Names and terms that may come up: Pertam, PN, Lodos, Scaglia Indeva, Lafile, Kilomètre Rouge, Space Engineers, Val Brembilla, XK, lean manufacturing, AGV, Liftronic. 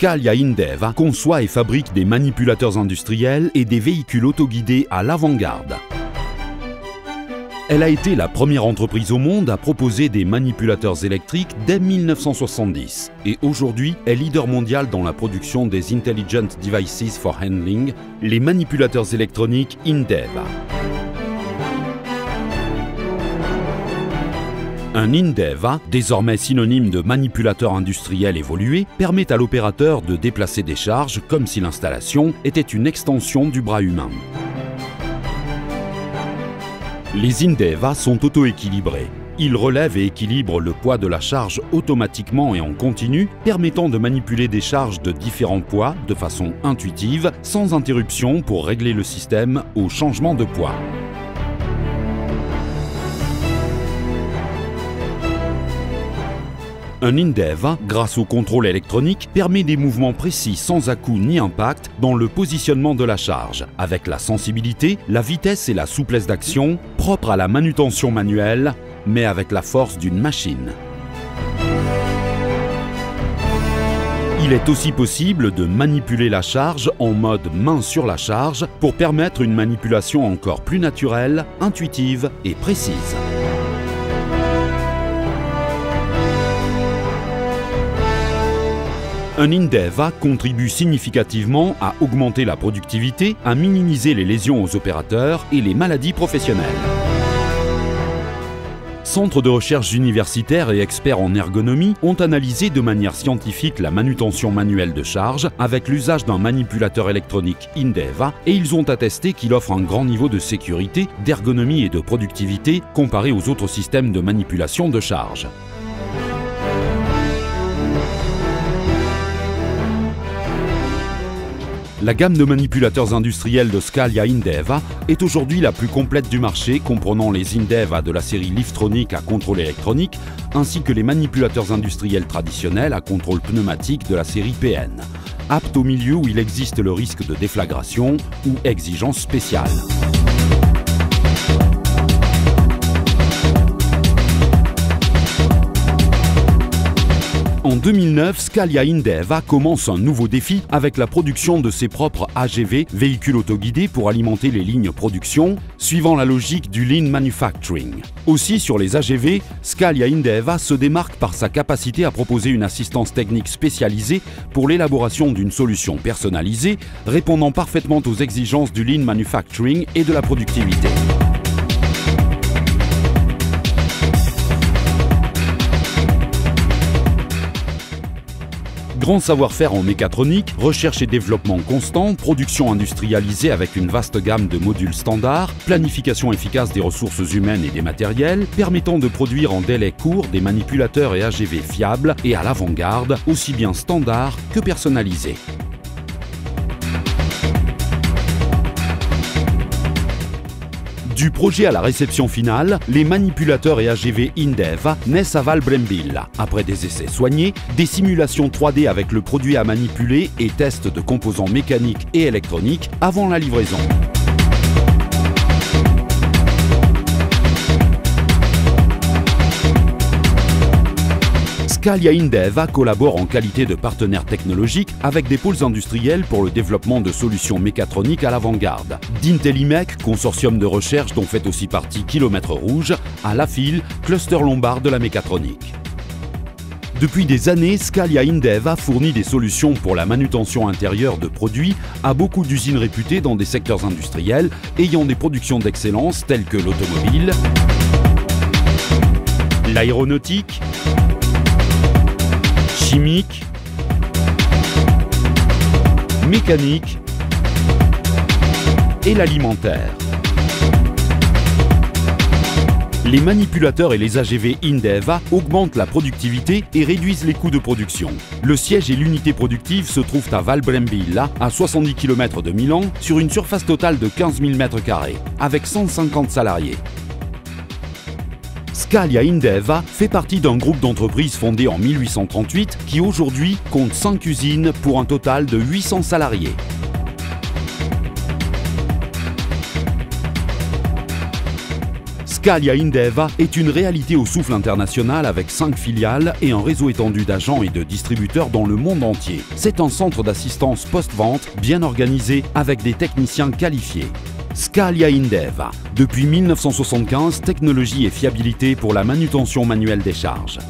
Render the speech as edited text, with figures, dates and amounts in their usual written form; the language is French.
Scaglia Indeva conçoit et fabrique des manipulateurs industriels et des véhicules autoguidés à l'avant-garde. Elle a été la première entreprise au monde à proposer des manipulateurs électriques dès 1970 et aujourd'hui est leader mondial dans la production des Intelligent Devices for Handling, les manipulateurs électroniques Indeva. Un Indeva, désormais synonyme de manipulateur industriel évolué, permet à l'opérateur de déplacer des charges comme si l'installation était une extension du bras humain. Les Indeva sont auto-équilibrés. Ils relèvent et équilibrent le poids de la charge automatiquement et en continu, permettant de manipuler des charges de différents poids de façon intuitive, sans interruption pour régler le système au changement de poids. Un Indeva, grâce au contrôle électronique, permet des mouvements précis sans à-coups ni impact dans le positionnement de la charge, avec la sensibilité, la vitesse et la souplesse d'action propres à la manutention manuelle, mais avec la force d'une machine. Il est aussi possible de manipuler la charge en mode main sur la charge pour permettre une manipulation encore plus naturelle, intuitive et précise. Un Indeva contribue significativement à augmenter la productivité, à minimiser les lésions aux opérateurs et les maladies professionnelles. Centres de recherche universitaires et experts en ergonomie ont analysé de manière scientifique la manutention manuelle de charge avec l'usage d'un manipulateur électronique Indeva et ils ont attesté qu'il offre un grand niveau de sécurité, d'ergonomie et de productivité comparé aux autres systèmes de manipulation de charge. La gamme de manipulateurs industriels de Scaglia Indeva est aujourd'hui la plus complète du marché, comprenant les Indeva de la série Liftronic à contrôle électronique, ainsi que les manipulateurs industriels traditionnels à contrôle pneumatique de la série PN, apte au milieu où il existe le risque de déflagration ou exigence spéciale. En 2009, Scaglia Indeva commence un nouveau défi avec la production de ses propres AGV, véhicules autoguidés pour alimenter les lignes production, suivant la logique du lean manufacturing. Aussi sur les AGV, Scaglia Indeva se démarque par sa capacité à proposer une assistance technique spécialisée pour l'élaboration d'une solution personnalisée, répondant parfaitement aux exigences du lean manufacturing et de la productivité. Grand savoir-faire en mécatronique, recherche et développement constant, production industrialisée avec une vaste gamme de modules standards, planification efficace des ressources humaines et des matériels, permettant de produire en délai court des manipulateurs et AGV fiables et à l'avant-garde, aussi bien standards que personnalisés. Du projet à la réception finale, les manipulateurs et AGV Indeva naissent à Val Brembilla. Après des essais soignés, des simulations 3D avec le produit à manipuler et tests de composants mécaniques et électroniques avant la livraison. Scaglia Indeva collabore en qualité de partenaire technologique avec des pôles industriels pour le développement de solutions mécatroniques à l'avant-garde. D'Intellimec, consortium de recherche dont fait aussi partie Kilomètre Rouge, à Lafile, cluster lombard de la mécatronique. Depuis des années, Scaglia Indeva fournit des solutions pour la manutention intérieure de produits à beaucoup d'usines réputées dans des secteurs industriels ayant des productions d'excellence telles que l'automobile, l'aéronautique, chimique, mécanique et l'alimentaire. Les manipulateurs et les AGV Indeva augmentent la productivité et réduisent les coûts de production. Le siège et l'unité productive se trouvent à Val Brembilla, à 70 km de Milan, sur une surface totale de 15 000 m², avec 150 salariés. Scaglia Indeva fait partie d'un groupe d'entreprises fondé en 1838 qui aujourd'hui compte 5 usines pour un total de 800 salariés. Scaglia Indeva est une réalité au souffle international avec 5 filiales et un réseau étendu d'agents et de distributeurs dans le monde entier. C'est un centre d'assistance post-vente bien organisé avec des techniciens qualifiés. Scaglia Indeva, depuis 1975, technologie et fiabilité pour la manutention manuelle des charges.